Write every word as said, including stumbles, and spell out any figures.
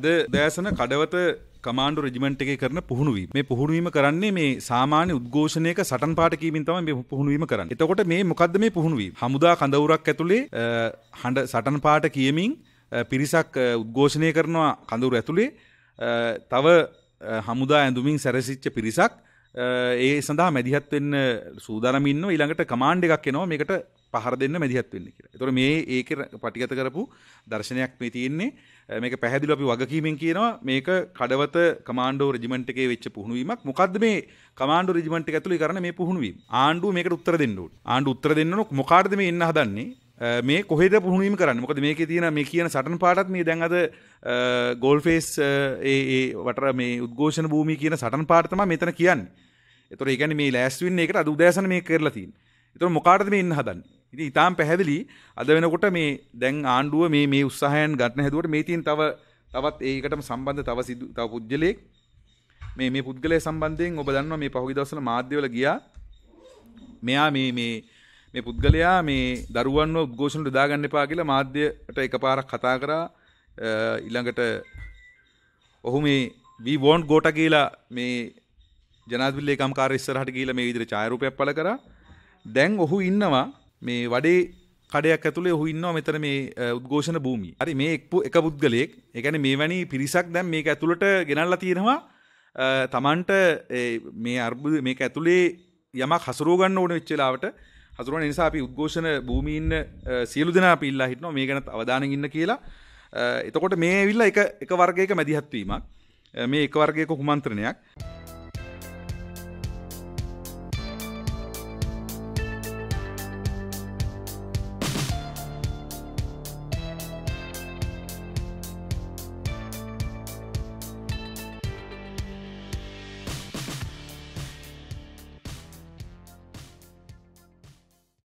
ද දෑසන Kadawatha කමාන්ඩෝ regiment එකේ කරන පුහුණුවීම. මේ පුහුණුවීම කරන්නේ මේ සාමාන්‍ය උද්ඝෝෂණයක සටන් පාඨ කීමෙන් තමයි මේ පුහුණුවීම කරන්නේ. එතකොට මේ මොකද්ද මේ පුහුණුවීම? හමුදා කඳවුරක් ඇතුලේ හඬ සටන් පාඨ කියමින් පිරිසක් උද්ඝෝෂණය කරනවා කඳවුර ඇතුලේ. තව හමුදා ඇඳුමින් සැරසිච්ච පිරිසක් ඒ සඳහා මැදිහත් වෙන්න සූදානම් ඉන්නවා. ඊළඟට කමාන්ඩ් එකක් එනවා මේකට පහර දෙන්න මැදිහත් වෙන්න කියලා. ඒතකොට මේ ඒකේ පටිගත කරපු දර්ශනයක් මේ තියෙන්නේ. මේක පැහැදිලිව අපි වගකීමෙන් කියනවා මේක කඩවත කමාන්ඩෝ රෙජිමන්ට් එකේ වෙච්ච පුහුණුවීමක්. මොකද්ද මේ කමාන්ඩෝ රෙජිමන්ට් එක ඇතුළේ කරන මේ පුහුණුවීම? ආණ්ඩුව මේකට උත්තර දෙන්න ඕනේ. ආණ්ඩුව උත්තර දෙන්න ඕන මොකාටද මේ එන්න හදන්නේ? මේ කොහෙද පුහුණුවීම කරන්නේ? මොකද මේකේ තියෙන මේ කියන සටන් පාටත් මේ දැන් අද ගෝල්ෆේස් ඒ ඒ වටර මේ උද්ඝෝෂණ භූමිය කියන සටන් පාට තමයි මෙතන කියන්නේ. ඒතකොට ඒ කියන්නේ මේ ලෑස්ති වෙන්නේ ඒකට අද උදෑසන මේක කරලා තියෙන්නේ. ඒතකොට මොකාටද මේ එන්න හදන්නේ? ඉතින් ඉතාම පැහැදිලි අද වෙනකොට මේ දැන් ආණ්ඩුව මේ මේ උත්සාහයන් ගන්න හැදුවට මේ තියෙන තව තවත් ඒකටම සම්බන්ධ තව සිදු තව පුද්ගලයෙක් මේ මේ පුද්ගලයා සම්බන්ධයෙන් ඔබ දන්නවා මේ පහුගිය දවස්වල මාධ්‍යවල ගියා මෙයා මේ මේ මේ පුද්ගලයා මේ දරුවන්ව උද්ඝෝෂණයට දාගන්න එපා කියලා මාධ්‍යයට එකපාරක් කතා කරා. ඊළඟට ඔහු මේ we won't go to කියලා මේ ජනාධිපති ලේකම් කාර්ය ඉස්සරහට ගිහිල්ලා මේ විදිහට ඡායාරූපයක් පළ කරා. දැන් ඔහු ඉන්නවා මේ වඩේ කඩයක් ඇතුලේ ඔහු ඉන්නවා මෙතන මේ උද්ඝෝෂණ භූමියේ. හරි මේ එක පුද්ගලයෙක්. ඒ කියන්නේ මේ වැනි පිරිසක් දැන් මේක ඇතුළට ගෙනල්ලා තියෙනවා. තමන්ට මේ අර්බුද මේක ඇතුලේ යමක් හසුරව ගන්න ඕන වෙච්ච වෙලාවට හසුරවන නිසා අපි උද්ඝෝෂණ භූමියේ ඉන්න සියලු දෙනා අපි ඉල්ලා හිටනවා මේ ගැනත් අවධානයෙන් ඉන්න කියලා. එතකොට මේ ඇවිල්ලා එක එක වර්ගයක මැදිහත් වීමක්. මේ එක වර්ගයක කුමන්ත්‍රණයක්.